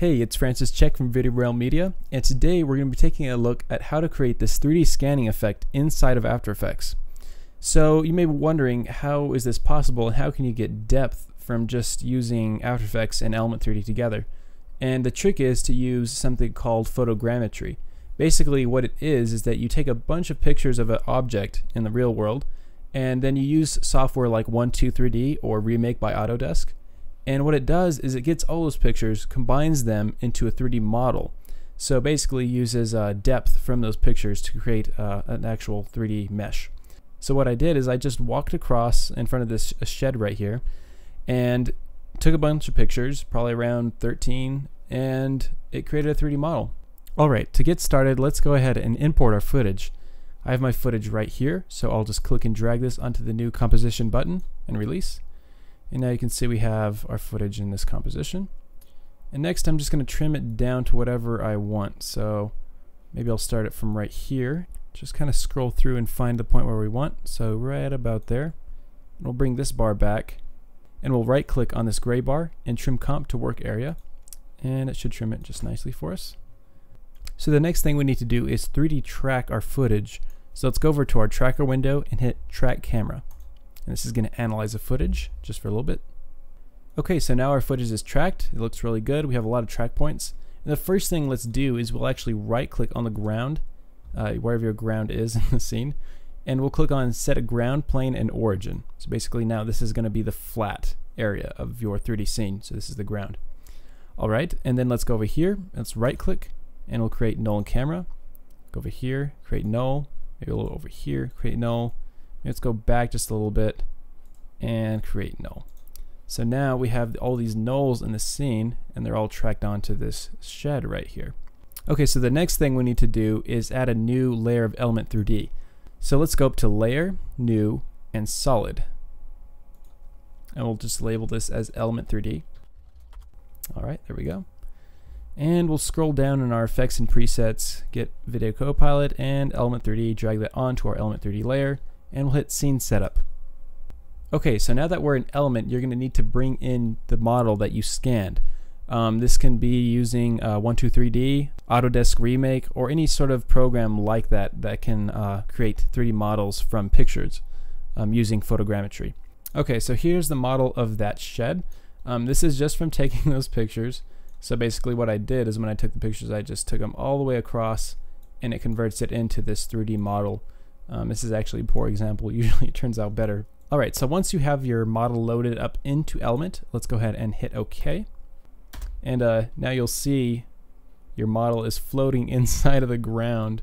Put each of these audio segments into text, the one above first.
Hey, it's Francis Cech from VideoRealm Media, and today we're going to be taking a look at how to create this 3D scanning effect inside of After Effects. So you may be wondering, how is this possible and how can you get depth from just using After Effects and Element 3D together? And the trick is to use something called photogrammetry. Basically what it is that you take a bunch of pictures of an object in the real world, and then you use software like 123D or Remake by Autodesk. And what it does is it gets all those pictures, combines them into a 3D model. So basically uses depth from those pictures to create an actual 3D mesh. So what I did is I just walked across in front of this shed right here and took a bunch of pictures, probably around 13, and it created a 3D model. Alright, to get started, let's go ahead and import our footage. I have my footage right here, so I'll just click and drag this onto the new composition button and release. And now you can see we have our footage in this composition. And next I'm just going to trim it down to whatever I want. So maybe I'll start it from right here. Just kind of scroll through and find the point where we want. So right about there. And we'll bring this bar back. And we'll right click on this gray bar and trim comp to work area. And it should trim it just nicely for us. So the next thing we need to do is 3D track our footage. So let's go over to our tracker window and hit track camera. And this is going to analyze the footage just for a little bit. Okay, so now our footage is tracked. It looks really good. We have a lot of track points. And the first thing let's do is we'll actually right click on the ground, wherever your ground is in the scene, and we'll click on set a ground, plane, and origin. So basically now this is going to be the flat area of your 3D scene. So this is the ground. Alright, and then let's go over here. Let's right click and we'll create null and camera. Go over here, create null, maybe a little over here, create null. Let's go back just a little bit and create null. So now we have all these nulls in the scene and they're all tracked onto this shed right here. Okay, so the next thing we need to do is add a new layer of Element 3D. So let's go up to Layer, New, and Solid. And we'll just label this as Element 3D. Alright, there we go. And we'll scroll down in our effects and presets, get Video Copilot and Element 3D, drag that onto our Element 3D layer, and we'll hit scene setup. Okay, so now that we're in Element, you're going to need to bring in the model that you scanned. This can be using 123D, Autodesk Remake, or any sort of program like that can create 3D models from pictures using photogrammetry. Okay, so here's the model of that shed. This is just from taking those pictures. So basically what I did is when I took the pictures, I just took them all the way across and it converts it into this 3D model. This is actually a poor example, usually it turns out better. Alright, so once you have your model loaded up into Element, let's go ahead and hit OK. And now you'll see your model is floating inside of the ground.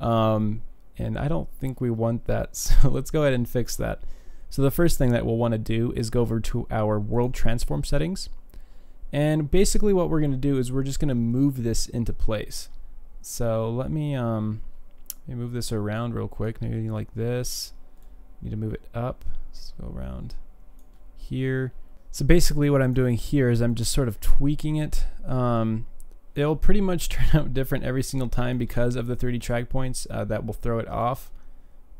And I don't think we want that, so let's go ahead and fix that. So the first thing that we'll want to do is go over to our World Transform settings. And basically what we're going to do is we're just going to move this into place. So let me... move this around real quick, maybe like this. Need to move it up. Let's go around here. So basically what I'm doing here is I'm just sort of tweaking it. It'll pretty much turn out different every single time because of the 3D track points that will throw it off.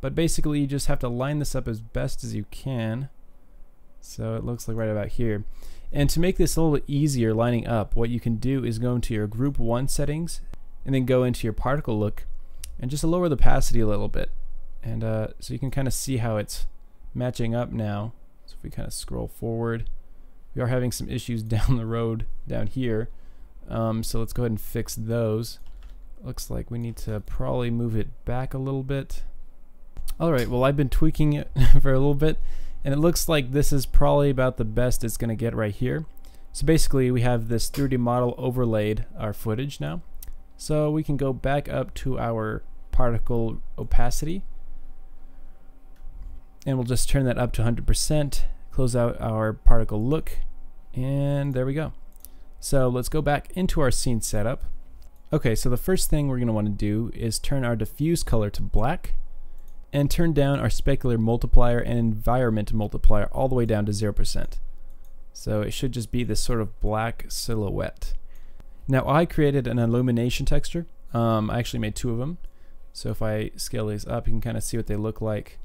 But basically you just have to line this up as best as you can. So it looks like right about here. And to make this a little bit easier lining up, what you can do is go into your group 1 settings and then go into your particle look and just lower the opacity a little bit, and so you can kind of see how it's matching up now. So if we kind of scroll forward, we are having some issues down the road down here, so let's go ahead and fix those. Looks like we need to probably move it back a little bit. Alright, well I've been tweaking it for a little bit and it looks like this is probably about the best it's gonna get right here. So basically we have this 3D model overlaid our footage now. So we can go back up to our particle opacity and we'll just turn that up to 100%, close out our particle look, and there we go. So let's go back into our scene setup. Okay, so the first thing we're going to want to do is turn our diffuse color to black and turn down our specular multiplier and environment multiplier all the way down to 0%. So it should just be this sort of black silhouette. Now I created an illumination texture. I actually made 2 of them. So if I scale these up, you can kind of see what they look like.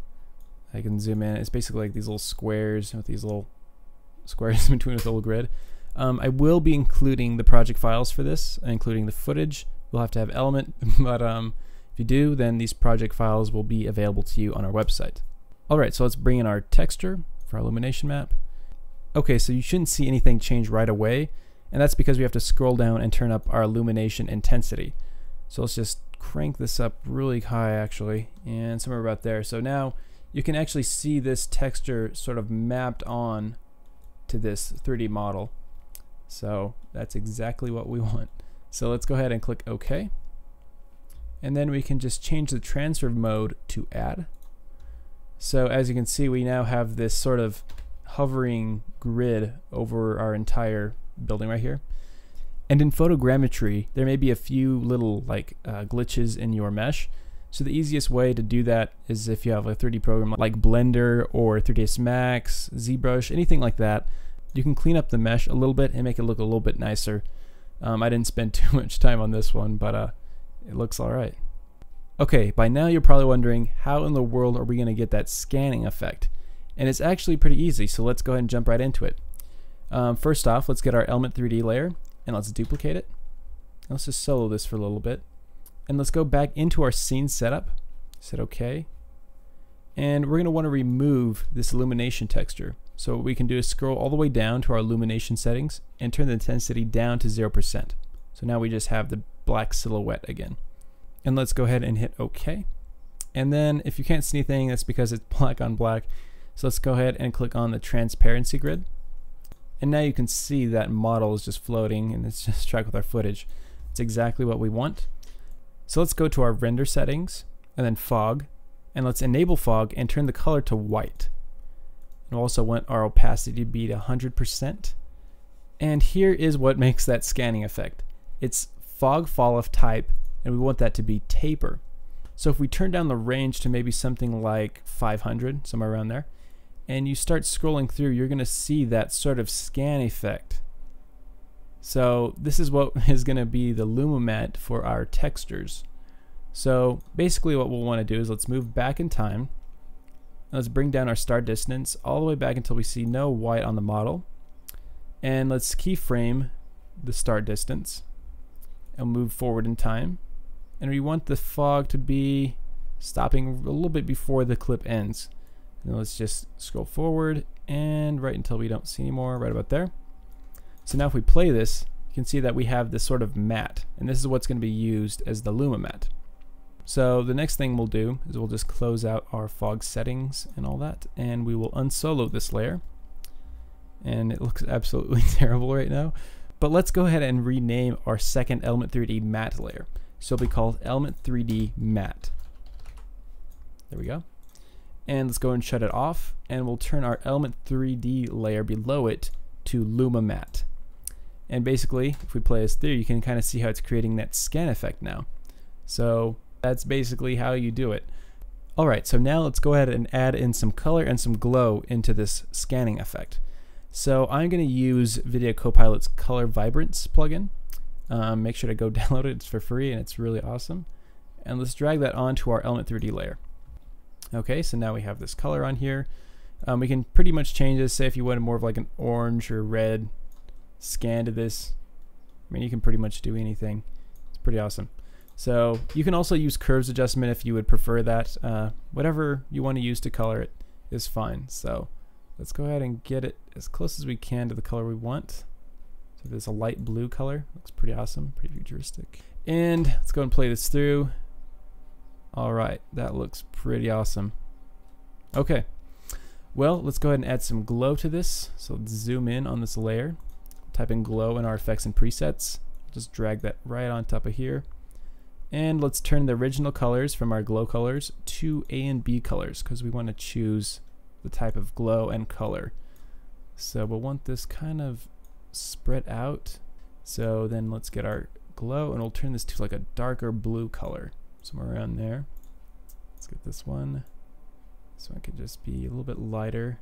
I can zoom in. It's basically like these little squares with these little squares in between with the little grid. I will be including the project files for this, including the footage. We'll have to have Element, but if you do, then these project files will be available to you on our website. Alright, so let's bring in our texture for our illumination map. Okay, so you shouldn't see anything change right away, and that's because we have to scroll down and turn up our illumination intensity. So let's just crank this up really high actually, and somewhere about there. So now you can actually see this texture sort of mapped on to this 3D model. So that's exactly what we want. So let's go ahead and click OK. And then we can just change the transfer mode to add. So as you can see, we now have this sort of hovering grid over our entire building right here. And in photogrammetry, there may be a few little like glitches in your mesh. So the easiest way to do that is if you have a 3D program like Blender or 3ds Max, ZBrush, anything like that. You can clean up the mesh a little bit and make it look a little bit nicer. I didn't spend too much time on this one, but it looks alright. Okay, by now you're probably wondering, how in the world are we going to get that scanning effect? And it's actually pretty easy, so let's go ahead and jump right into it. First off, let's get our Element 3D layer, and let's duplicate it. Let's just solo this for a little bit. And let's go back into our scene setup. Set OK. And we're going to want to remove this illumination texture. So what we can do is scroll all the way down to our illumination settings and turn the intensity down to 0%. So now we just have the black silhouette again. And let's go ahead and hit OK. And then if you can't see anything, that's because it's black on black. So let's go ahead and click on the transparency grid. And now you can see that model is just floating and it's just tracked with our footage. It's exactly what we want. So let's go to our render settings and then fog. And let's enable fog and turn the color to white. We also want our opacity to be 100%. And here is what makes that scanning effect. It's fog fall off type, and we want that to be taper. So if we turn down the range to maybe something like 500, somewhere around there, and you start scrolling through, you're going to see that sort of scan effect. So this is what is going to be the LumaMat for our textures. So basically what we'll want to do is let's move back in time. Let's bring down our star distance all the way back until we see no white on the model. And let's keyframe the star distance and move forward in time. And we want the fog to be stopping a little bit before the clip ends. And let's just scroll forward and right until we don't see anymore, right about there. So now if we play this, you can see that we have this sort of matte. And this is what's going to be used as the LumaMat. So the next thing we'll do is we'll just close out our fog settings and all that, and we will unsolo this layer. And it looks absolutely terrible right now. But let's go ahead and rename our second Element 3D matte layer. So it'll be called Element 3D matte. There we go. And let's go and shut it off, and we'll turn our Element 3D layer below it to LumaMat. And basically, if we play this through, you can kind of see how it's creating that scan effect now. So that's basically how you do it. Alright, so now let's go ahead and add in some color and some glow into this scanning effect. So I'm going to use Video Copilot's Color Vibrance plugin. Make sure to go download it, it's for free and it's really awesome. And let's drag that onto our Element 3D layer. Okay, so now we have this color on here. We can pretty much change this, say if you wanted more of like an orange or red scan to this. I mean, you can pretty much do anything. It's pretty awesome. So you can also use curves adjustment if you would prefer that. Whatever you want to use to color it is fine. So let's go ahead and get it as close as we can to the color we want. So there's a light blue color. Looks pretty awesome, pretty futuristic. And let's go and play this through. Alright, that looks pretty awesome. Okay, well let's go ahead and add some glow to this. So let's zoom in on this layer. Type in glow in our effects and presets. Just drag that right on top of here. And let's turn the original colors from our glow colors to A and B colors because we want to choose the type of glow and color. So we'll want this kind of spread out. So then let's get our glow and we'll turn this to like a darker blue color. Somewhere around there. Let's get this one. This one could just be a little bit lighter.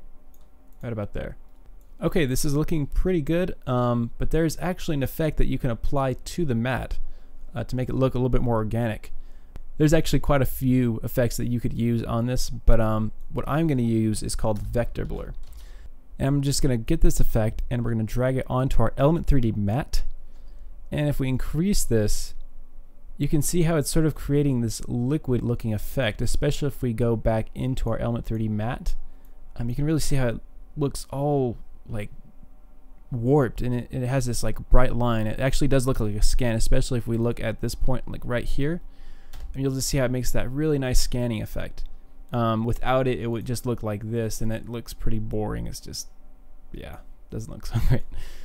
Right about there. Okay, this is looking pretty good, but there's actually an effect that you can apply to the matte. To make it look a little bit more organic. There's actually quite a few effects that you could use on this, but what I'm going to use is called Vector Blur. And I'm just going to get this effect and we're going to drag it onto our Element 3D mat. And if we increase this, you can see how it's sort of creating this liquid looking effect, especially if we go back into our Element 3D mat. You can really see how it looks all like warped, and it has this like bright line. It actually does look like a scan, especially if we look at this point like right here, and you'll just see how it makes that really nice scanning effect. Without it, it would just look like this, and it looks pretty boring. It's just, yeah, doesn't look so great.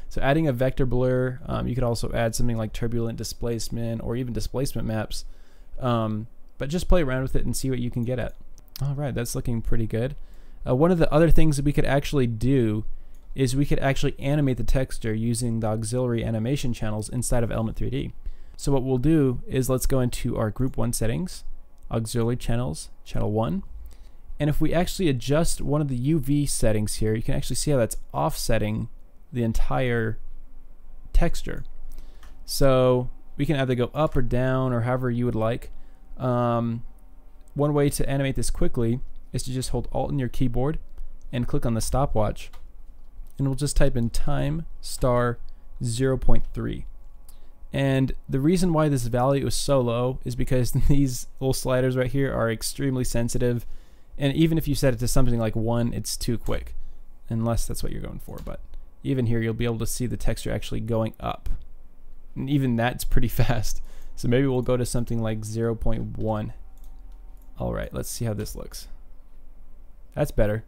So adding a vector blur, you could also add something like turbulent displacement or even displacement maps, but just play around with it and see what you can get at. Alright, that's looking pretty good. One of the other things that we could actually do is we could actually animate the texture using the auxiliary animation channels inside of Element 3D. So what we'll do is let's go into our Group 1 settings, auxiliary channels, channel 1. And if we actually adjust one of the UV settings here, you can actually see how that's offsetting the entire texture. So we can either go up or down or however you would like. One way to animate this quickly is to just hold Alt on your keyboard and click on the stopwatch, and we'll just type in time star 0.3. And the reason why this value is so low is because these little sliders right here are extremely sensitive, and even if you set it to something like 1, it's too quick, unless that's what you're going for. But even here, you'll be able to see the texture actually going up, and even that's pretty fast. So maybe we'll go to something like 0.1. Alright, let's see how this looks. That's better.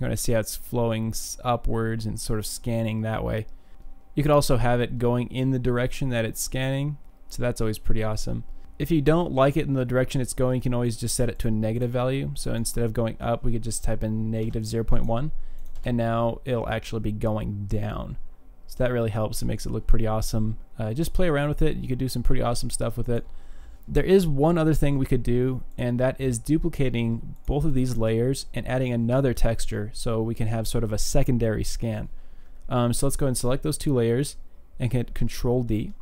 You're going to see how it's flowing upwards and sort of scanning that way. You could also have it going in the direction that it's scanning, so that's always pretty awesome. If you don't like it in the direction it's going, you can always just set it to a negative value. So instead of going up, we could just type in negative 0.1, and now it'll actually be going down. So that really helps. It makes it look pretty awesome. Just play around with it. You could do some pretty awesome stuff with it. There is one other thing we could do, and that is duplicating both of these layers and adding another texture so we can have sort of a secondary scan. So let's go and select those two layers and hit Control-D.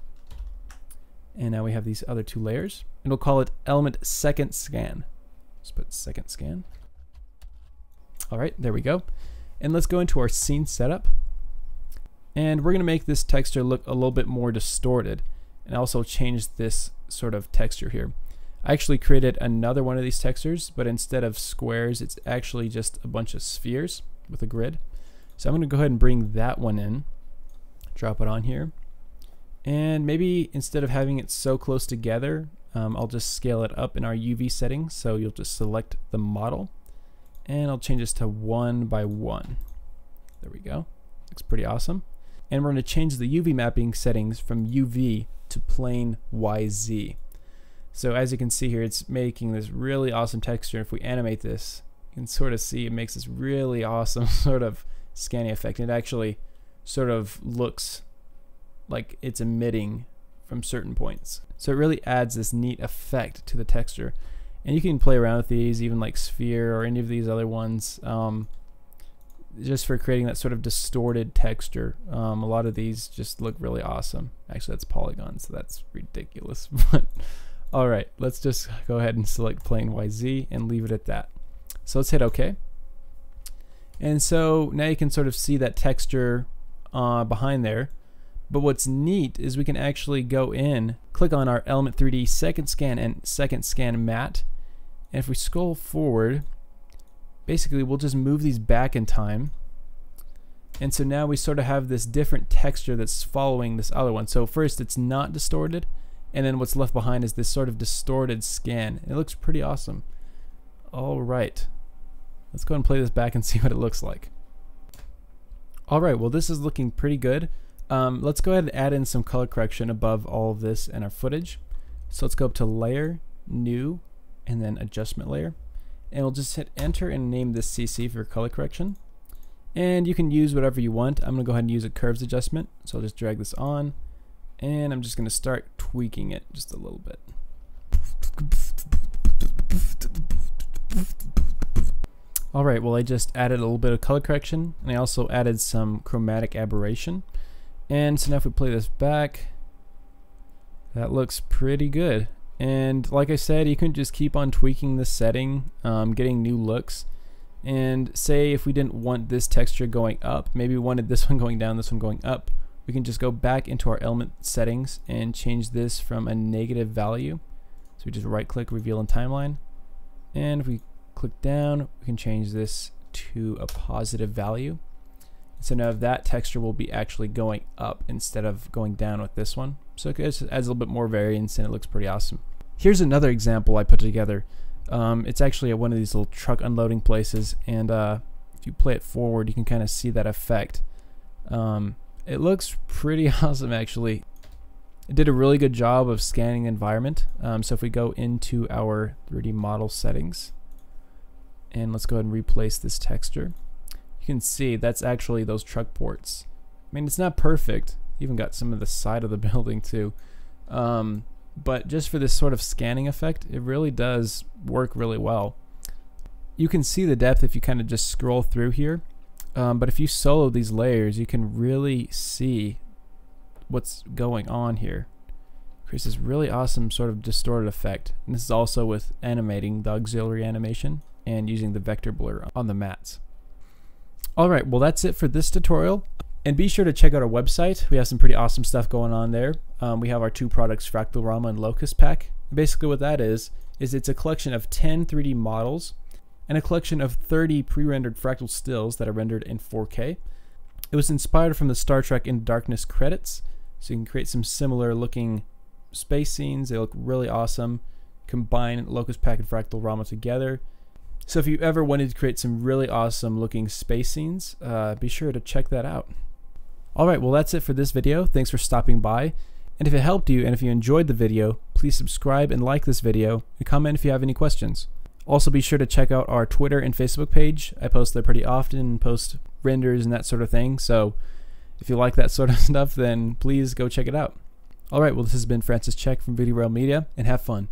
And now we have these other two layers, and we'll call it Element Second Scan. Let's put Second Scan. Alright, there we go. And let's go into our scene setup, and we're going to make this texture look a little bit more distorted, and also change this sort of texture here. I actually created another one of these textures, but instead of squares, it's actually just a bunch of spheres with a grid. So I'm going to go ahead and bring that one in, drop it on here, and maybe instead of having it so close together, I'll just scale it up in our UV settings. So you'll just select the model, and I'll change this to 1 by 1. There we go. Looks pretty awesome. And we're going to change the UV mapping settings from UV to plain YZ. So as you can see here, it's making this really awesome texture. If we animate this, you can sort of see it makes this really awesome sort of scanning effect. It actually sort of looks like it's emitting from certain points. So it really adds this neat effect to the texture. And you can play around with these, even like sphere or any of these other ones, just for creating that sort of distorted texture. A lot of these just look really awesome. Actually, that's polygon, so that's ridiculous. But alright, let's just go ahead and select plain YZ and leave it at that. So let's hit OK. And so now you can sort of see that texture behind there. But what's neat is we can actually go in, click on our Element 3D Second Scan and Second Scan Matte, and if we scroll forward, basically we'll just move these back in time, and so now we sort of have this different texture that's following this other one. So first it's not distorted, and then what's left behind is this sort of distorted scan. It looks pretty awesome. Alright, let's go and play this back and see what it looks like. Alright, well this is looking pretty good. Let's go ahead and add in some color correction above all of this in our footage. So let's go up to Layer, New, and then Adjustment Layer. And we'll just hit Enter and name this CC for color correction. And you can use whatever you want. I'm going to go ahead and use a curves adjustment. So I'll just drag this on, and I'm just going to start tweaking it just a little bit. Alright, well I just added a little bit of color correction, and I also added some chromatic aberration. And so now if we play this back, that looks pretty good. And like I said, you can just keep on tweaking the setting, getting new looks. And say if we didn't want this texture going up, maybe we wanted this one going down, this one going up, we can just go back into our element settings and change this from a negative value. So we just right click, reveal in timeline, and if we click down, we can change this to a positive value. So now that texture will be actually going up instead of going down with this one. So it adds a little bit more variance and it looks pretty awesome. Here's another example I put together. It's actually at one of these little truck unloading places, and if you play it forward you can kind of see that effect. It looks pretty awesome actually. It did a really good job of scanning the environment. So if we go into our 3D model settings and let's go ahead and replace this texture, you can see that's actually those truck ports. I mean, it's not perfect, even got some of the side of the building too. But just for this sort of scanning effect, it really does work really well. You can see the depth if you kind of just scroll through here, but if you solo these layers you can really see what's going on here. Creates this really awesome sort of distorted effect, and this is also with animating the auxiliary animation and using the vector blur on the mats. Alright, well that's it for this tutorial. And be sure to check out our website. We have some pretty awesome stuff going on there. We have our two products, Fractal Rama and Locust Pack. Basically what that is it's a collection of 10 3D models and a collection of 30 pre-rendered fractal stills that are rendered in 4K. It was inspired from the Star Trek Into Darkness credits, so you can create some similar looking space scenes. They look really awesome. Combine Locust Pack and Fractal Rama together. So if you ever wanted to create some really awesome looking space scenes, be sure to check that out. Alright, well that's it for this video. Thanks for stopping by, and if it helped you and if you enjoyed the video, please subscribe and like this video and comment if you have any questions. Also be sure to check out our Twitter and Facebook page. I post there pretty often and post renders and that sort of thing, so if you like that sort of stuff then please go check it out. Alright, well this has been Francis Cech from VideoRealm Media, and have fun.